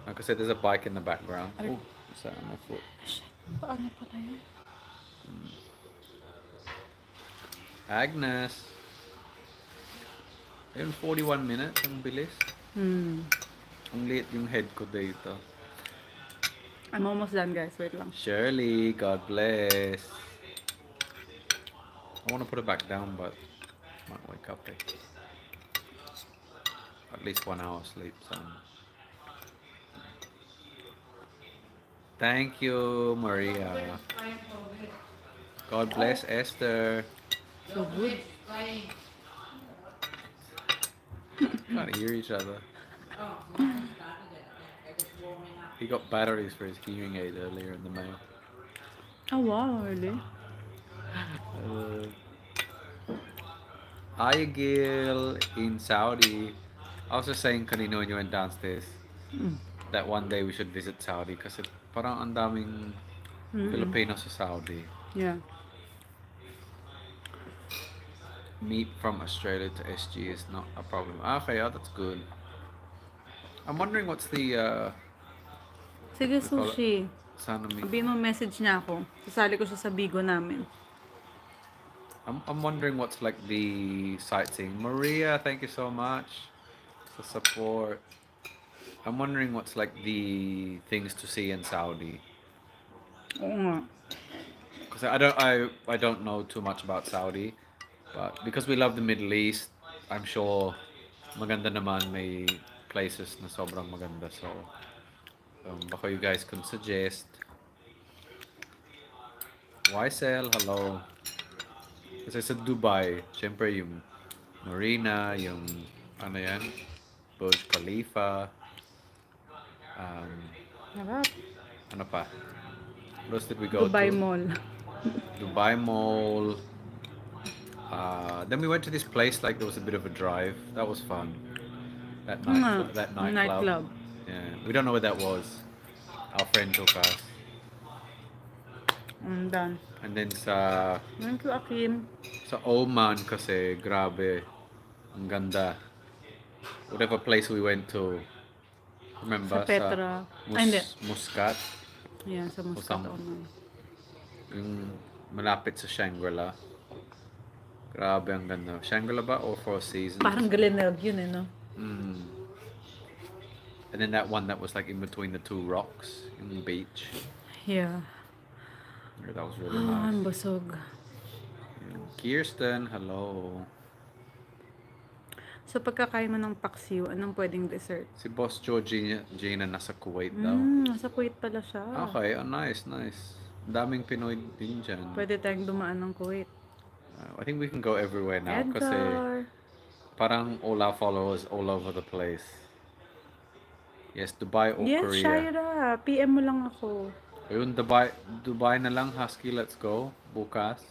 Like I said, there's a bike in the background. Oh, is that on my foot? Paano pala yun? Agnes! Ayun, 41 minutes. Ang bilis. Ang late yung head ko dito. I'm almost done, guys. Wait lang. Shirley, God bless. I want to put it back down, but I might wake up. At least 1 hour sleep, so. Thank you, Maria. God bless Esther. So good. Trying to hear each other. He got batteries for his hearing aid earlier in the mail. Oh wow, really? Hiya Gil in Saudi. I was just saying kanino when you went downstairs that one day we should visit Saudi because it's parang ang daming Filipinos sa Saudi. Yeah. Meat from Australia to SG is not a problem. Okay, yeah, that's good. I'm wondering what's the Sige, sushi. Sabihin mo, message niya ako. Sasali ko siya sa Bigo namin. I'm wondering what's like the sightseeing. Maria, thank you so much for support. I'm wondering what's like the things to see in Saudi. Oo nga. Because I don't know too much about Saudi, but because we love the Middle East, I'm sure maganda naman may places na sobrang maganda so. Baka you guys can suggest. YSL, hello. Kasi sa Dubai, syempre yung Marina, yung ano yan, Burj Khalifa. Ano pa? What else did we go Dubai to? Mall. Dubai Mall. Then we went to this place, like there was a bit of a drive. That was fun. That night, that nightclub. Yeah, we don't know where that was. Our friend took us. I'm done. And then sa... Thank you, Akim. Sa Oman kasi, grabe. Ang ganda. Whatever place we went to. Remember? Sa Petra. Sa Muscat. Yeah, sa Muscat, Oman. Yung malapit sa Shangri-La. Grabe, ang ganda. Shangri-La ba or Four Seasons? Parang Glenelg yun eh, no? And then that one that was like in between the two rocks in the beach. Yeah. That was really nice. I'm busog. Kirsten, hello. So pagkakain mo ng paksiw, anong pwedeng dessert? Si Boss Georgina nasa Kuwait daw. Nasa Kuwait pala siya. Okay, oh, nice, nice. Daming Pinoy din dyan. Pwede tayong dumaan ng Kuwait. I think we can go everywhere now. Edgar. Kasi parang all our followers all over the place. Yes, Dubai or Korea. Yes, Shaira. PM mo lang ako. Ayun, Dubai na lang, Husky, let's go. Bukas.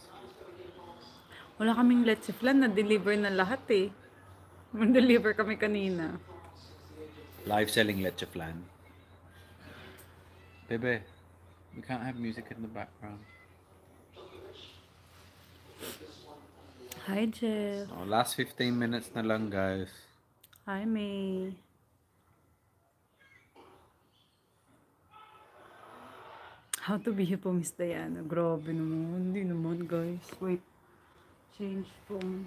Wala kaming let's plan, na-deliver na lahat eh. Man-deliver kami kanina. Live selling leche flan. Bebe, we can't have music in the background. Hi, Jeff. Oh, last 15 minutes na lang, guys. Hi, May. How to be po, Miss Diana? Grabe naman. Hindi naman, guys. Wait. Change phone.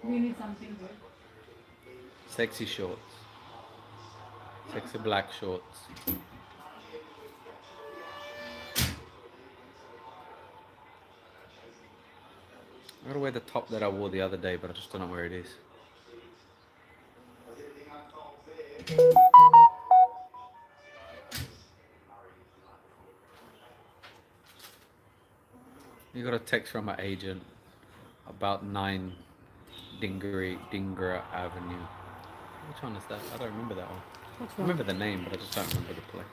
Do you need something good? Sexy shorts. Sexy black shorts. I'm gonna wear the top that I wore the other day, but I just don't know where it is. You got a text from my agent about 9 Dingra Avenue. Which one is that? I don't remember that one. I remember the name, but I just don't remember the play.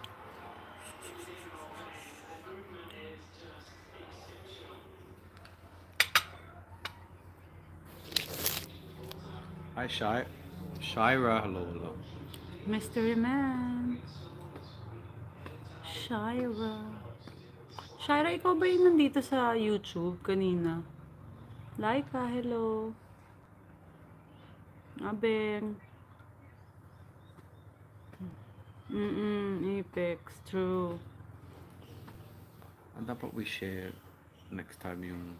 Hi, Shira. Hello. Mystery Man. Shira, ikaw ba yung nandito sa YouTube kanina? Laika, hello. Abeng. Apex, true. And that's what we share next time yung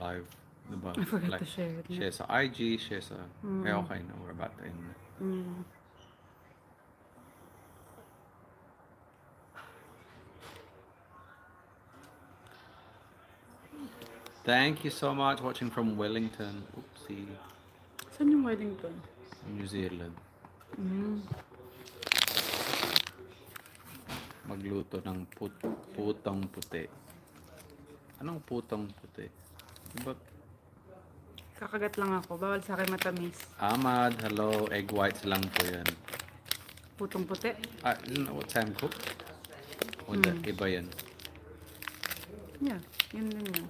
live. Diba? I forgot to share it. Share sa IG, share sa... Eh, okay na. We're about to end it. Thank you so much. Watching from Wellington. Oopsie. Saan yung Wellington? New Zealand. Magluto ng putong puti. Anong putong puti? Diba? Kakagat lang ako. Bawal sa akin matamis. Ahmad, hello. Egg whites lang po yan. Putong puti? Ah, you know what time cooked? O iba yan? Yeah, yun din yan.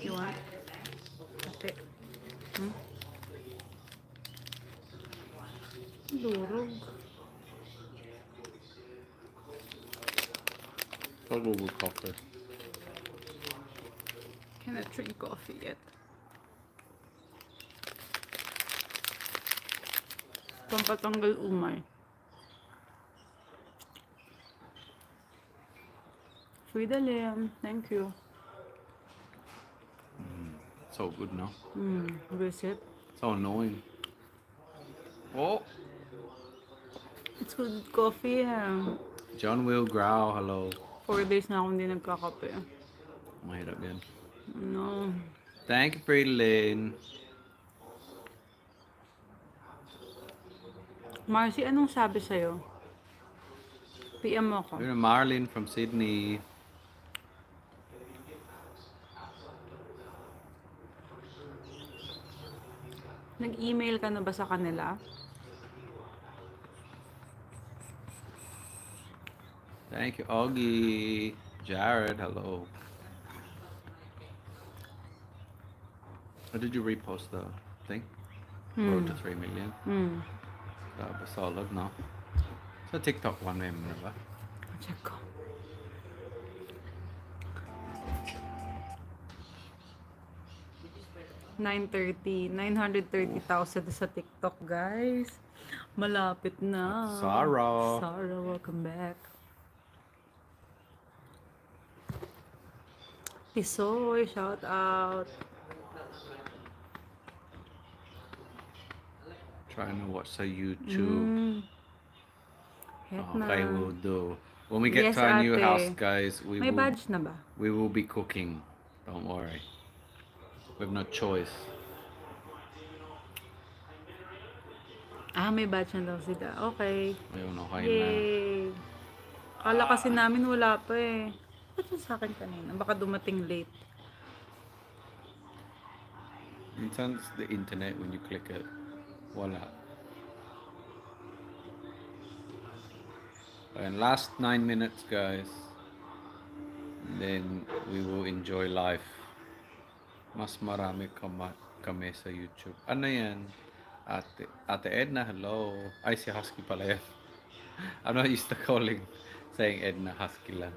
You want? Puti. Durog. Probably coffee. Can I drink coffee yet? Pampatanggal umay. Fridalem, thank you. So good now. That's it. So annoying. Oh! It's good coffee, huh? John Will Growl, hello. 4 days na akong hindi nagkakape. Mahirap yan. No. Thank you, Freelin. Marcy, anong sabi sa'yo? PM mo ako. You're Marlin from Sydney. Nag-email ka na ba sa kanila? Thank you, Augie. Jared, hello. Or did you repost the thing? Road to 3 million. That was solid, no? So TikTok one, remember? I'll check. $930,000 sa TikTok, guys. Malapit na. Sarah, welcome back. Tisoy, shout out. Trying to watch the YouTube. Okay, we'll do. When we get to our new house, guys, we will be cooking. Don't worry. We have no choice. Ah, may badge na daw sila. Okay. Ayun, okay na. Yay. Kala kasi namin wala pa eh. Ba't yun sa akin kanina? Baka dumating late. It's on the internet when you click it. Wala. And last 9 minutes, guys, and then we will enjoy life. Mas marami kami sa YouTube. Ano yan? Ate Edna, hello. Ay, si Husky pala yan. I'm not used to calling, saying Edna, Husky lang.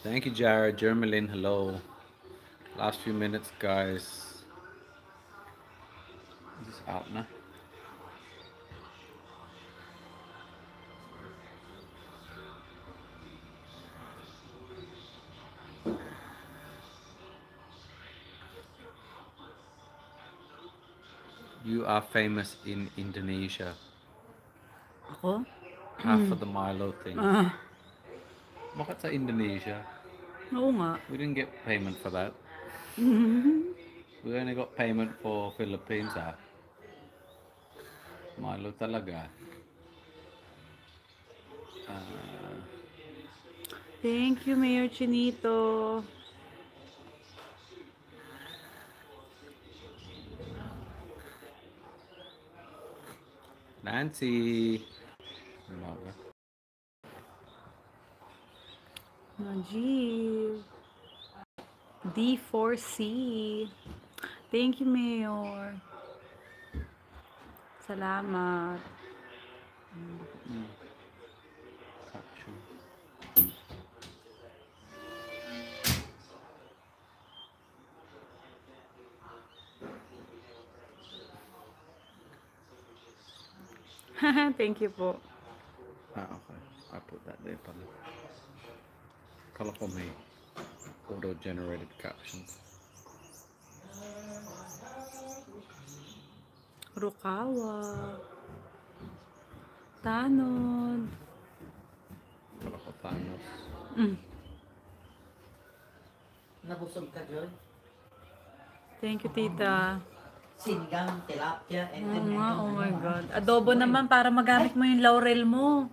Thank you, Jared. Jermalyn, hello. Last few minutes, guys. Is this out now? You are famous in Indonesia. Ako? Half of the Milo thing. Bakit sa Indonesia? Oo nga. We didn't get payment for that. We only got payment for Philippines, ah. Milo talaga. Thank you, Mayor Chinito. Nancy. Najib. D4C. Thank you, Mayor. Salamat. Thank you po. Okay. I put that there. Color for me. Auto-generated captions. Rukawa. Tanod. Color for Tanod. Nabusog ka, John? Thank you, Tita. Sinigang, tilapia, and then oh my God. Adobo naman para magamit mo yung laurel mo.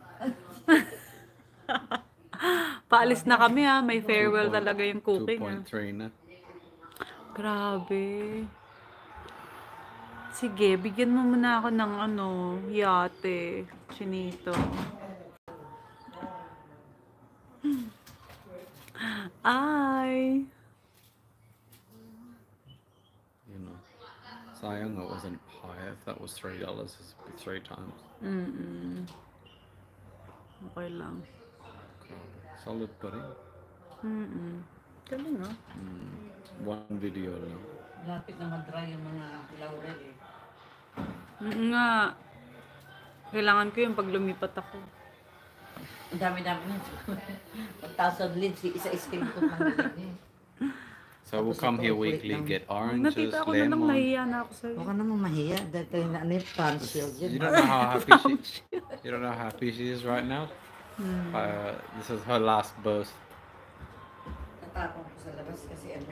Paalis na kami, ha. May farewell talaga yung cooking. 2.3 na. Grabe. Sige, bigyan mo muna ako ng ano, yate, Chinito. Ay! Sayang it wasn't higher. If that was $3, it's three times. Okay lang. Solid pudding. Galing, ah. One video lang. Lapit na mag-dry yung mga laurel, eh. Nga. Kailangan ko yung paglumipat ako. Ang dami-dami na. 1,000 leads. Isa-iskin ko pang lead. So we'll come here weekly, get oranges, lemon. Baka namang mahiya. You don't know how happy she is right now. This is her last burst. Natapong ko sa labas kasi ano,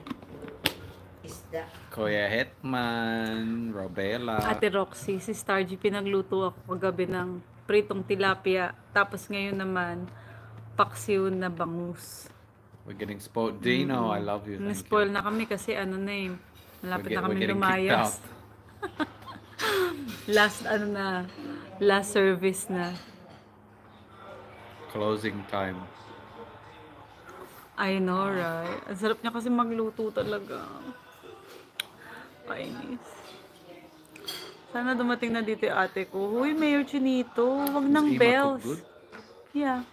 isda. Kuya Hetman, Robela. Ate Roxy, si Stargy, pinagluto ako kagabi ng pritong tilapia. Tapos ngayon naman, paksiw na bangus. We're getting spoiled. Dino, I love you. Na-spoil na kami kasi ano na eh. Malapit na kami lumayas. Last ano na. Last service na. Closing time. I know, right? Ang sarap niya kasi magluto talaga. Painis. Sana dumating na dito yung ate ko. Huy, Mayor Chinito. Wag ng bells. Yeah.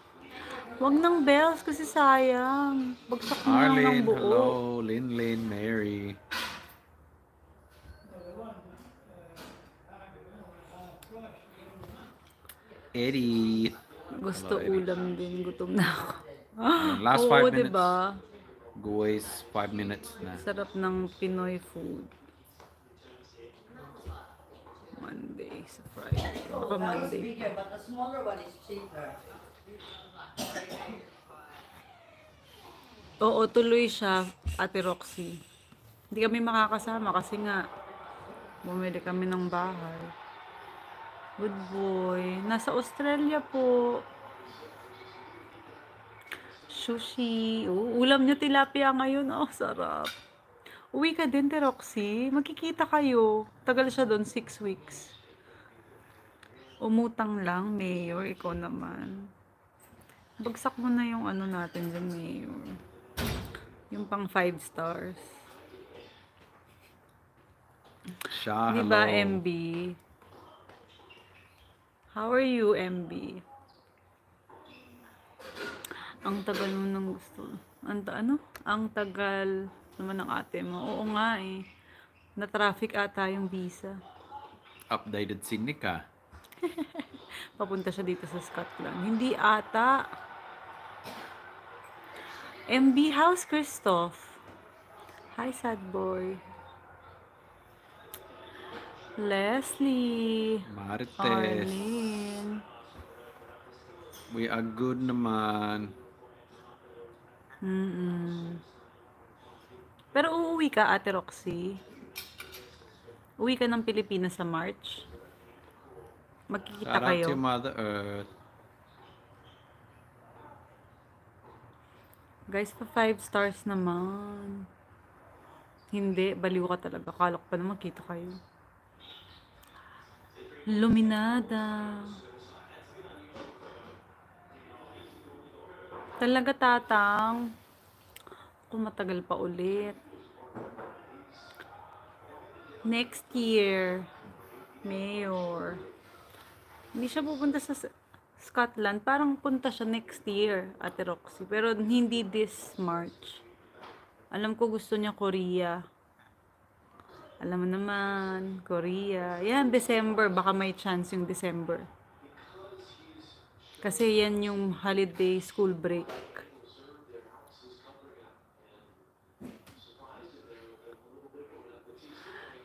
Wag ng bells kasi sayang. Bagsak mo lang ng buo. Hello, Linlin, Mary. Eddie. Gusto hello, Eddie. Ulam din. Gutom na ako. Last 5 minutes. Diba? Guys, 5 minutes na. Sarap ng Pinoy food. Monday sa Friday. Baka Monday. Bigger, but the smaller one is cheaper. Oo, tuloy siya, Ate Roxy. Hindi kami makakasama kasi nga bumili kami ng bahay. Good boy. Nasa Australia po. Sushi. Ulam niyo tilapia ngayon. Oh, sarap. Uwi ka din, Ate Roxy. Magkikita kayo. Tagal siya doon, 6 weeks. Umutang lang, Mayor. Ikaw naman. Bagsak mo na yung ano natin dyan, Mayor. Yung pang 5 stars. Siya, diba, hello. MB? How are you, MB? Ang tagal mo nang gusto. Ano? Ang tagal naman ng ate mo. Oo nga eh. Na-traffic ata yung visa. Updated sinig ka. Papunta siya dito sa Scotland. Hindi ata. MB, how's Christoph? Hi, sad boy. Leslie. Marites. Arlene. We are good naman. Pero uuwi ka, Ate Roxy. Uuwi ka ng Pilipinas sa March. Magkikita kayo. Shout out to Mother Earth. Guys, pa 5 stars naman. Hindi, baliw ka talaga. Kalok pa naman, kita kayo. Luminada. Talaga, tatang. Kung matagal pa ulit. Next year, Mayor. Hindi siya pupunta sa Scotland. Parang punta siya next year, Ate Roxy. Pero hindi this March. Alam ko gusto niya Korea. Alam mo naman, Korea. Yan, December. Baka may chance yung December. Kasi yan yung holiday school break.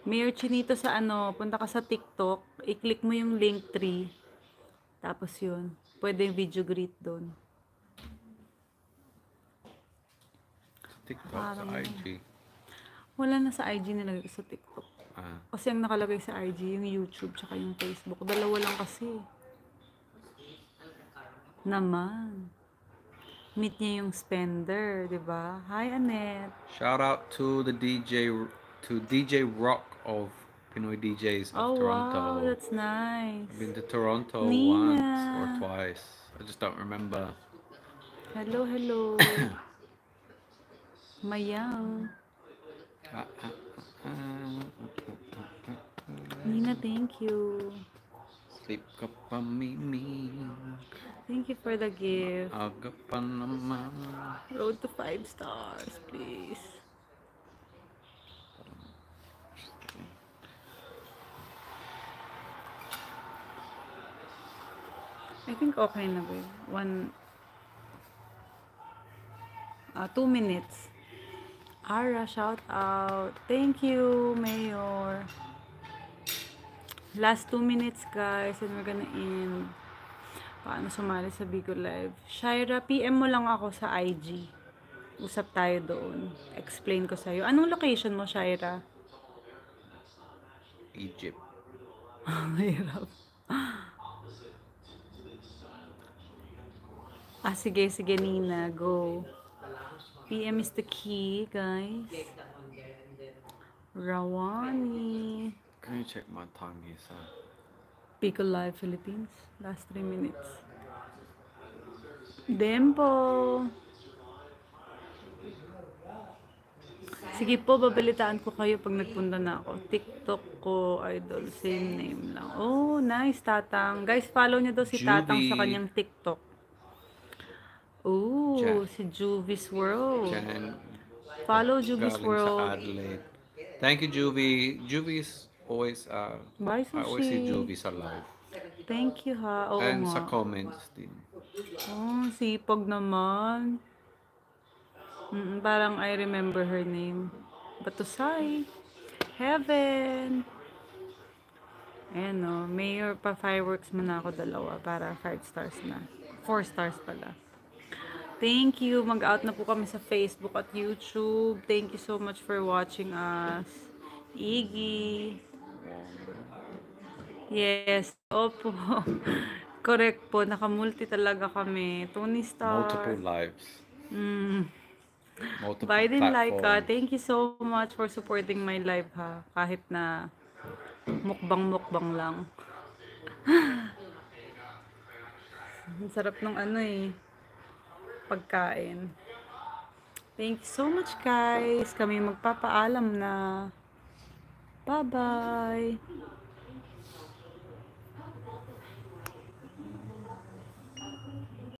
Mayor Chinito, sa ano, punta ka sa TikTok, i-click mo yung link 3. Tapos yun, pwede yung video greet doon. TikTok parang, sa IG. Wala na sa IG, nilagay ko sa TikTok. Kasi ang nakalagay sa IG, yung YouTube, tsaka yung Facebook. Dalawa lang kasi. Naman. Meet niya yung spender, di ba? Hi, Annette. Shout out to the DJ, to DJ Rock of Pinoy DJs of Toronto. Oh, wow, that's nice. I've been to Toronto once or twice. I just don't remember. Hello, hello. Mayang. Nina, thank you. Sleep ka pa, Mimi. Thank you for the gift. Aga pa naman. Road to 5 stars, please. I think okay na ba? 2 minutes. Ara, shout out. Thank you, Mayor. Last 2 minutes, guys, and we're gonna end. Paano sumali sa Bigo Live? Shaira, PM mo lang ako sa IG. Usap tayo doon. Explain ko sa'yo. Anong location mo, Shaira? Egypt. Mahirap. Sige, sige, Nina. Go. PM is the key, guys. Rawani. Can you check my time here, sir? Pico Live Philippines. Last 3 minutes. Dempo! Sige po, babalitaan ko kayo pag nagpunta na ako. TikTok ko, idol. Same name lang. Oh, nice, Tatang. Guys, follow niyo daw si Juvie. Tatang sa kanyang TikTok. Oh, si Juvie's World. Jen. Follow Juvie's World. Thank you, Juvie. Juvie's always, I always see Juvie's alive. Thank you, ha. Oo, and nga sa comments din. Oh, sipag naman. Parang I remember her name. Batusay. Heaven. Ayan, no. Mayor, pa fireworks mo na ako 2 para 5 stars na. 4 stars pala. Thank you. Mag-out na po kami sa Facebook at YouTube. Thank you so much for watching us. Iggy. Yes. Opo. Correct po. Nakamulti talaga kami. Tony Star. Multiple lives. Multiple Biden Laika. Thank you so much for supporting my live, ha. Kahit na mukbang-mukbang lang. Ang sarap ng ano eh, pagkain. Thank you so much guys. Kami magpapaalam na. Bye bye.